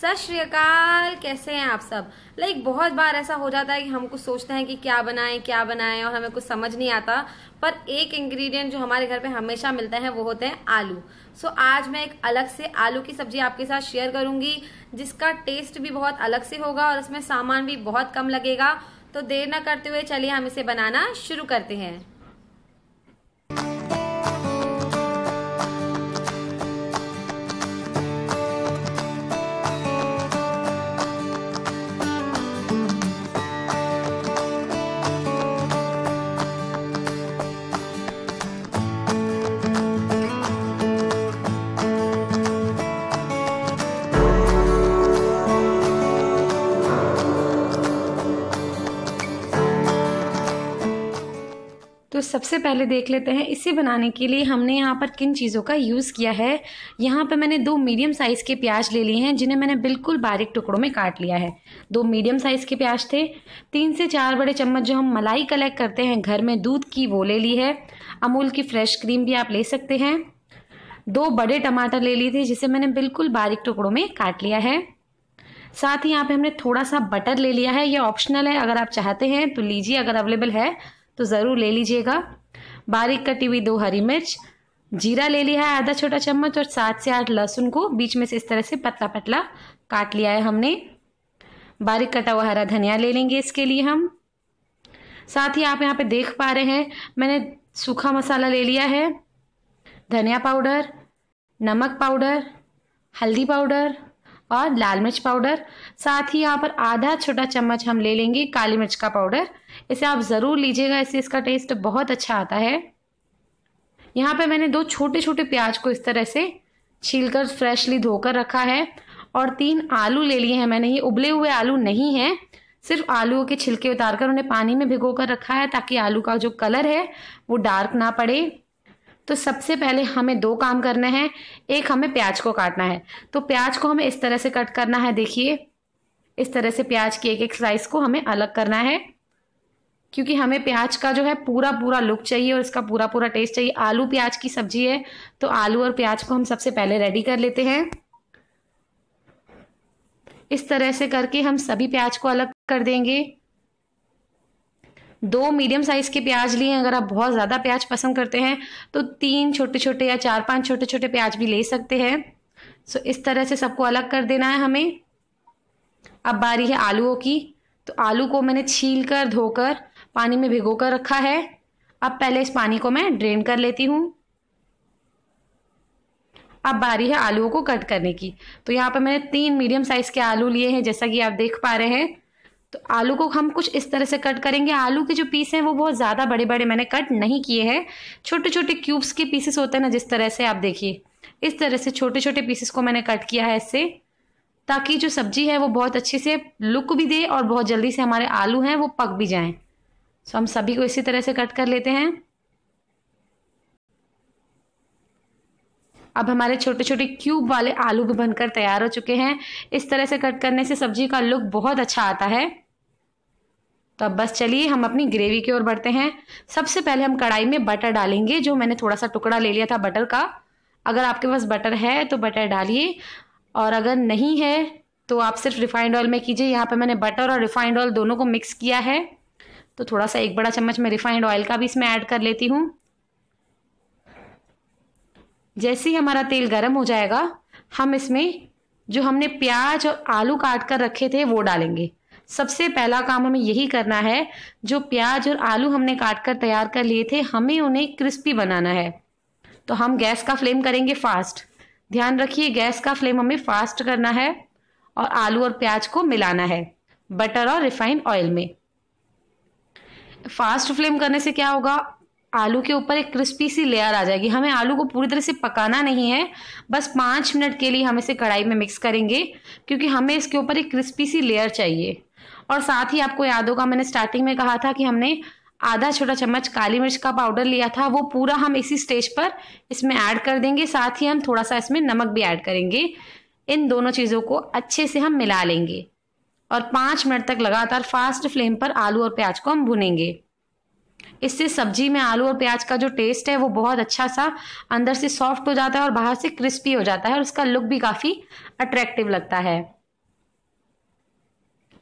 सत श्री अकाल। कैसे हैं आप सब। लाइक बहुत बार ऐसा हो जाता है कि हम कुछ सोचते हैं कि क्या बनाएं और हमें कुछ समझ नहीं आता, पर एक इंग्रेडिएंट जो हमारे घर पे हमेशा मिलते हैं वो होते हैं आलू। सो आज मैं एक अलग से आलू की सब्जी आपके साथ शेयर करूंगी जिसका टेस्ट भी बहुत अलग से होगा और इसमें सामान भी बहुत कम लगेगा। तो देर ना करते हुए चलिए हम इसे बनाना शुरू करते हैं। तो सबसे पहले देख लेते हैं इसे बनाने के लिए हमने यहाँ पर किन चीज़ों का यूज़ किया है। यहाँ पर मैंने दो मीडियम साइज़ के प्याज ले लिए हैं जिन्हें मैंने बिल्कुल बारीक टुकड़ों में काट लिया है। दो मीडियम साइज़ के प्याज थे। 3 से 4 बड़े चम्मच जो हम मलाई कलेक्ट करते हैं घर में दूध की वो ले ली है। अमूल की फ्रेश क्रीम भी आप ले सकते हैं। 2 बड़े टमाटर ले लिए थे जिसे मैंने बिल्कुल बारीक टुकड़ों में काट लिया है। साथ ही यहाँ पर हमने थोड़ा सा बटर ले लिया है। ये ऑप्शनल है, अगर आप चाहते हैं तो लीजिए, अगर अवेलेबल है तो ज़रूर ले लीजिएगा। बारीक कटी हुई 2 हरी मिर्च, जीरा ले लिया है आधा छोटा चम्मच और 7 से 8 लहसुन को बीच में से इस तरह से पतला पतला काट लिया है हमने। बारीक कटा हुआ हरा धनिया ले लेंगे इसके लिए हम। साथ ही आप यहाँ पे देख पा रहे हैं मैंने सूखा मसाला ले लिया है, धनिया पाउडर, नमक पाउडर, हल्दी पाउडर और लाल मिर्च पाउडर। साथ ही यहाँ पर आधा छोटा चम्मच हम ले लेंगे काली मिर्च का पाउडर। इसे आप ज़रूर लीजिएगा, इससे इसका टेस्ट बहुत अच्छा आता है। यहाँ पे मैंने 2 छोटे छोटे प्याज को इस तरह से छीलकर फ्रेशली धोकर रखा है और 3 आलू ले लिए हैं मैंने। ये उबले हुए आलू नहीं हैं, सिर्फ आलूओं के छिलके उतारकर उन्हें पानी में भिगो कर रखा है ताकि आलू का जो कलर है वो डार्क ना पड़े। तो सबसे पहले हमें 2 काम करने हैं। एक, हमें प्याज को काटना है, तो प्याज को हमें इस तरह से कट करना है। देखिए इस तरह से प्याज की एक स्लाइस को हमें अलग करना है क्योंकि हमें प्याज का जो है पूरा लुक चाहिए और इसका पूरा टेस्ट चाहिए। आलू प्याज की सब्जी है तो आलू और प्याज को हम सबसे पहले रेडी कर लेते हैं। इस तरह से करके हम सभी प्याज को अलग कर देंगे। 2 मीडियम साइज के प्याज लिए, अगर आप बहुत ज़्यादा प्याज पसंद करते हैं तो 3 छोटे छोटे या 4-5 छोटे छोटे प्याज भी ले सकते हैं। सो इस तरह से सबको अलग कर देना है हमें। अब बारी है आलूओं की, तो आलू को मैंने छीलकर धोकर पानी में भिगो कर रखा है। अब पहले इस पानी को मैं ड्रेन कर लेती हूँ। अब बारी है आलूओं को कट करने की, तो यहाँ पर मैंने 3 मीडियम साइज़ के आलू लिए हैं जैसा कि आप देख पा रहे हैं। तो आलू को हम कुछ इस तरह से कट करेंगे। आलू के जो पीस हैं वो बहुत ज़्यादा बड़े बड़े मैंने कट नहीं किए हैं, छोटे छोटे क्यूब्स के पीसेस होते हैं ना, जिस तरह से आप देखिए इस तरह से छोटे छोटे पीसेस को मैंने कट किया है इससे, ताकि जो सब्जी है वो बहुत अच्छे से लुक भी दे और बहुत जल्दी से हमारे आलू हैं वो पक भी जाएँ। सो हम सभी को इसी तरह से कट कर लेते हैं। अब हमारे छोटे छोटे क्यूब वाले आलू भी बनकर तैयार हो चुके हैं। इस तरह से कट करने से सब्जी का लुक बहुत अच्छा आता है। तो अब बस चलिए हम अपनी ग्रेवी की ओर बढ़ते हैं। सबसे पहले हम कढ़ाई में बटर डालेंगे, जो मैंने थोड़ा सा टुकड़ा ले लिया था बटर का। अगर आपके पास बटर है तो बटर डालिए और अगर नहीं है तो आप सिर्फ रिफाइंड ऑयल में कीजिए। यहाँ पर मैंने बटर और रिफाइंड ऑयल दोनों को मिक्स किया है, तो थोड़ा सा 1 बड़ा चम्मच मैं रिफाइंड ऑयल का भी इसमें ऐड कर लेती हूँ। जैसे ही हमारा तेल गर्म हो जाएगा हम इसमें जो हमने प्याज और आलू काट कर रखे थे वो डालेंगे। सबसे पहला काम हमें यही करना है, जो प्याज और आलू हमने काट कर तैयार कर लिए थे हमें उन्हें क्रिस्पी बनाना है। तो हम गैस का फ्लेम करेंगे फास्ट। ध्यान रखिए गैस का फ्लेम हमें फास्ट करना है और आलू और प्याज को मिलाना है बटर और रिफाइंड ऑयल में। फास्ट फ्लेम करने से क्या होगा, आलू के ऊपर एक क्रिस्पी सी लेयर आ जाएगी। हमें आलू को पूरी तरह से पकाना नहीं है, बस 5 मिनट के लिए हम इसे कढ़ाई में मिक्स करेंगे क्योंकि हमें इसके ऊपर एक क्रिस्पी सी लेयर चाहिए। और साथ ही आपको याद होगा मैंने स्टार्टिंग में कहा था कि हमने आधा छोटा चम्मच काली मिर्च का पाउडर लिया था, वो पूरा हम इसी स्टेज पर इसमें ऐड कर देंगे। साथ ही हम थोड़ा सा इसमें नमक भी ऐड करेंगे। इन दोनों चीज़ों को अच्छे से हम मिला लेंगे और 5 मिनट तक लगातार फास्ट फ्लेम पर आलू और प्याज को हम भुनेंगे। इससे सब्जी में आलू और प्याज का जो टेस्ट है वो बहुत अच्छा सा अंदर से सॉफ्ट हो जाता है और बाहर से क्रिस्पी हो जाता है और उसका लुक भी काफ़ी अट्रैक्टिव लगता है।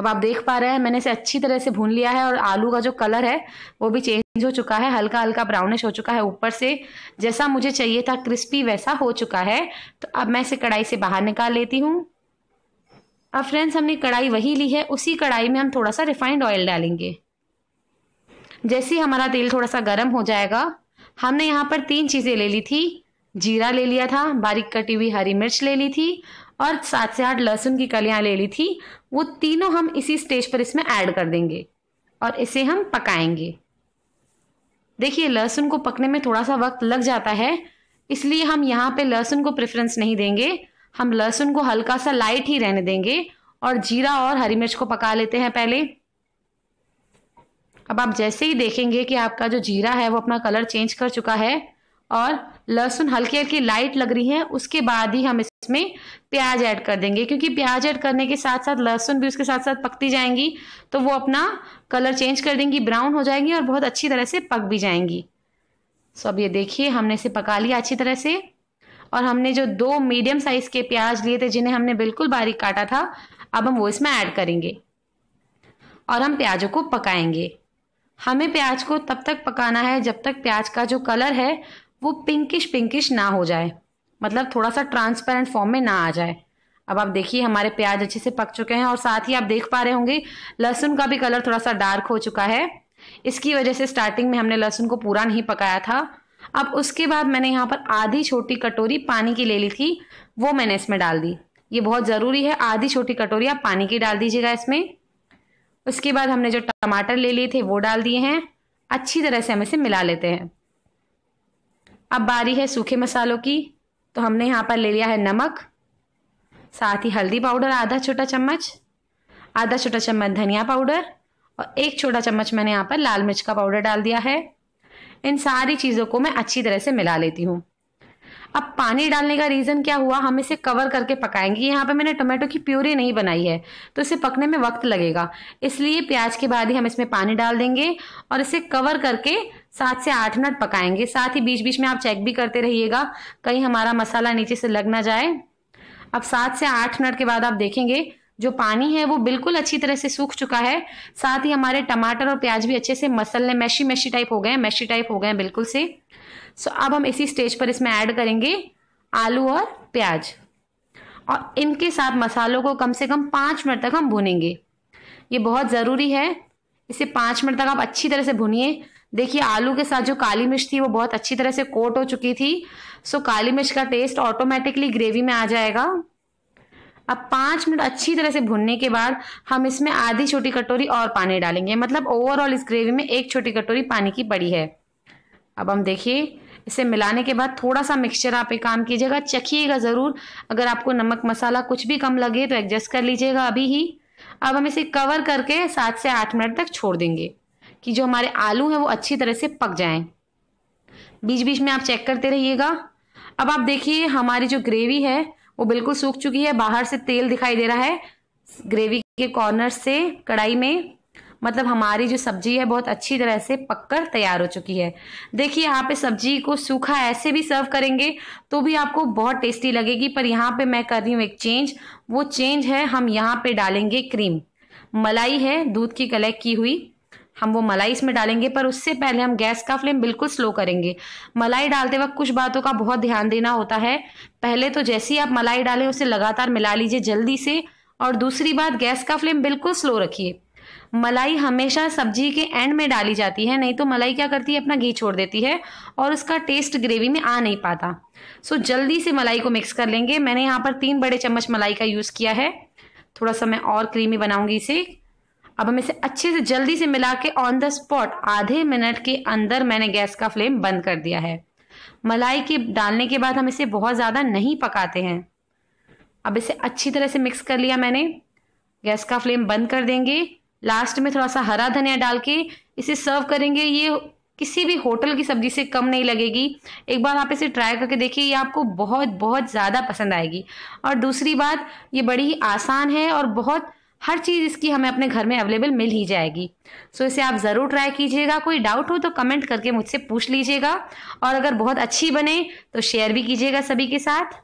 अब आप देख पा रहे हैं मैंने इसे अच्छी तरह से भून लिया है और आलू का जो कलर है वो भी चेंज हो चुका है, हल्का हल्का ब्राउनिश हो चुका है ऊपर से, जैसा मुझे चाहिए था क्रिस्पी वैसा हो चुका है। तो अब मैं इसे कढ़ाई से बाहर निकाल लेती हूँ। अब फ्रेंड्स हमने कढ़ाई वही ली है, उसी कढ़ाई में हम थोड़ा सा रिफाइंड ऑयल डालेंगे। जैसे ही हमारा तेल थोड़ा सा गर्म हो जाएगा, हमने यहाँ पर 3 चीज़ें ले ली थी, जीरा ले लिया था, बारीक कटी हुई हरी मिर्च ले ली थी और 7 से 8 लहसुन की कलियाँ ले ली थी। वो तीनों हम इसी स्टेज पर इसमें ऐड कर देंगे और इसे हम पकाएंगे। देखिए लहसुन को पकने में थोड़ा सा वक्त लग जाता है, इसलिए हम यहाँ पे लहसुन को प्रेफरेंस नहीं देंगे, हम लहसुन को हल्का सा लाइट ही रहने देंगे और जीरा और हरी मिर्च को पका लेते हैं पहले। अब आप जैसे ही देखेंगे कि आपका जो जीरा है वो अपना कलर चेंज कर चुका है और लहसुन हल्की हल्की लाइट लग रही है, उसके बाद ही हम इसमें प्याज ऐड कर देंगे, क्योंकि प्याज ऐड करने के साथ साथ लहसुन भी उसके साथ साथ पकती जाएंगी, तो वो अपना कलर चेंज कर देंगी, ब्राउन हो जाएंगी और बहुत अच्छी तरह से पक भी जाएंगी। सो अब ये देखिए हमने इसे पका लिया अच्छी तरह से और हमने जो 2 मीडियम साइज के प्याज लिए थे जिन्हें हमने बिल्कुल बारीक काटा था, अब हम वो इसमें ऐड करेंगे और हम प्याजों को पकाएंगे। हमें प्याज को तब तक पकाना है जब तक प्याज का जो कलर है वो पिंकिश पिंकिश ना हो जाए, मतलब थोड़ा सा ट्रांसपेरेंट फॉर्म में ना आ जाए। अब आप देखिए हमारे प्याज अच्छे से पक चुके हैं और साथ ही आप देख पा रहे होंगे लहसुन का भी कलर थोड़ा सा डार्क हो चुका है, इसकी वजह से स्टार्टिंग में हमने लहसुन को पूरा नहीं पकाया था। अब उसके बाद मैंने यहाँ पर आधी छोटी कटोरी पानी की ले ली थी, वो मैंने इसमें डाल दी। ये बहुत ज़रूरी है, आधी छोटी कटोरी आप पानी की डाल दीजिएगा इसमें। उसके बाद हमने जो टमाटर ले लिए थे वो डाल दिए हैं, अच्छी तरह से हम इसे मिला लेते हैं। अब बारी है सूखे मसालों की, तो हमने यहाँ पर ले लिया है नमक, साथ ही हल्दी पाउडर आधा छोटा चम्मच, आधा छोटा चम्मच धनिया पाउडर और 1 छोटा चम्मच मैंने यहाँ पर लाल मिर्च का पाउडर डाल दिया है। इन सारी चीज़ों को मैं अच्छी तरह से मिला लेती हूँ। अब पानी डालने का रीज़न क्या हुआ, हम इसे कवर करके पकाएंगे। यहाँ पे मैंने टोमेटो की प्यूरी नहीं बनाई है तो इसे पकने में वक्त लगेगा, इसलिए प्याज के बाद ही हम इसमें पानी डाल देंगे और इसे कवर करके 7 से 8 मिनट पकाएंगे। साथ ही बीच बीच में आप चेक भी करते रहिएगा कहीं हमारा मसाला नीचे से लग ना जाए। अब 7 से 8 मिनट के बाद आप देखेंगे जो पानी है वो बिल्कुल अच्छी तरह से सूख चुका है, साथ ही हमारे टमाटर और प्याज भी अच्छे से मसलने मैशी टाइप हो गए हैं बिल्कुल से। सो अब हम इसी स्टेज पर इसमें ऐड करेंगे आलू और प्याज और इनके साथ मसालों को कम से कम 5 मिनट तक हम भूनेंगे। ये बहुत ज़रूरी है, इसे 5 मिनट तक आप अच्छी तरह से भूनिए। देखिए आलू के साथ जो काली मिर्च थी वो बहुत अच्छी तरह से कोट हो चुकी थी, सो काली मिर्च का टेस्ट ऑटोमेटिकली ग्रेवी में आ जाएगा। अब 5 मिनट अच्छी तरह से भुनने के बाद हम इसमें आधी छोटी कटोरी और पानी डालेंगे, मतलब ओवरऑल इस ग्रेवी में 1 छोटी कटोरी पानी की पड़ी है। अब हम देखिए इसे मिलाने के बाद थोड़ा सा मिक्सचर आप एक काम कीजिएगा, चखिएगा ज़रूर, अगर आपको नमक मसाला कुछ भी कम लगे तो एडजस्ट कर लीजिएगा अभी ही। अब हम इसे कवर करके 7 से 8 मिनट तक छोड़ देंगे कि जो हमारे आलू हैं वो अच्छी तरह से पक जाएं। बीच बीच में आप चेक करते रहिएगा। अब आप देखिए हमारी जो ग्रेवी है वो बिल्कुल सूख चुकी है, बाहर से तेल दिखाई दे रहा है ग्रेवी के कॉर्नर से कढ़ाई में, मतलब हमारी जो सब्जी है बहुत अच्छी तरह से पककर तैयार हो चुकी है। देखिए यहाँ पे सब्जी को सूखा ऐसे भी सर्व करेंगे तो भी आपको बहुत टेस्टी लगेगी, पर यहाँ पे मैं कर रही हूँ एक चेंज। वो चेंज है हम यहाँ पे डालेंगे क्रीम, मलाई है दूध की कलेक्ट की हुई, हम वो मलाई इसमें डालेंगे। पर उससे पहले हम गैस का फ्लेम बिल्कुल स्लो करेंगे। मलाई डालते वक्त कुछ बातों का बहुत ध्यान देना होता है। पहले तो जैसे ही आप मलाई डालें उसे लगातार मिला लीजिए जल्दी से, और दूसरी बात गैस का फ्लेम बिल्कुल स्लो रखिए। मलाई हमेशा सब्जी के एंड में डाली जाती है, नहीं तो मलाई क्या करती है अपना घी छोड़ देती है और उसका टेस्ट ग्रेवी में आ नहीं पाता। सो जल्दी से मलाई को मिक्स कर लेंगे। मैंने यहाँ पर 3 बड़े चम्मच मलाई का यूज़ किया है, थोड़ा सा मैं और क्रीमी बनाऊंगी इसे। अब हम इसे अच्छे से जल्दी से मिला के ऑन द स्पॉट आधे मिनट के अंदर मैंने गैस का फ्लेम बंद कर दिया है। मलाई के डालने के बाद हम इसे बहुत ज़्यादा नहीं पकाते हैं। अब इसे अच्छी तरह से मिक्स कर लिया मैंने, गैस का फ्लेम बंद कर देंगे। लास्ट में थोड़ा सा हरा धनिया डाल के इसे सर्व करेंगे। ये किसी भी होटल की सब्जी से कम नहीं लगेगी, एक बार आप इसे ट्राई करके देखिए, ये आपको बहुत बहुत ज़्यादा पसंद आएगी। और दूसरी बात ये बड़ी ही आसान है और बहुत हर चीज़ इसकी हमें अपने घर में अवेलेबल मिल ही जाएगी। सो इसे आप ज़रूर ट्राई कीजिएगा। कोई डाउट हो तो कमेंट करके मुझसे पूछ लीजिएगा और अगर बहुत अच्छी बने तो शेयर भी कीजिएगा सभी के साथ।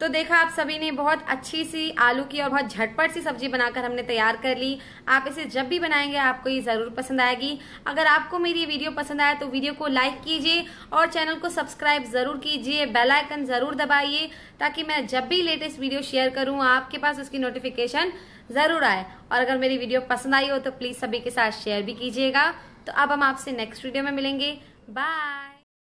तो देखा आप सभी ने बहुत अच्छी सी आलू की और बहुत झटपट सी सब्जी बनाकर हमने तैयार कर ली। आप इसे जब भी बनाएंगे आपको ये ज़रूर पसंद आएगी। अगर आपको मेरी वीडियो पसंद आए तो वीडियो को लाइक कीजिए और चैनल को सब्सक्राइब ज़रूर कीजिए, बेल आइकन ज़रूर दबाइए ताकि मैं जब भी लेटेस्ट वीडियो शेयर करूँ आपके पास उसकी नोटिफिकेशन ज़रूर आए। और अगर मेरी वीडियो पसंद आई हो तो प्लीज़ सभी के साथ शेयर भी कीजिएगा। तो अब हम आपसे नेक्स्ट वीडियो में मिलेंगे। बाय।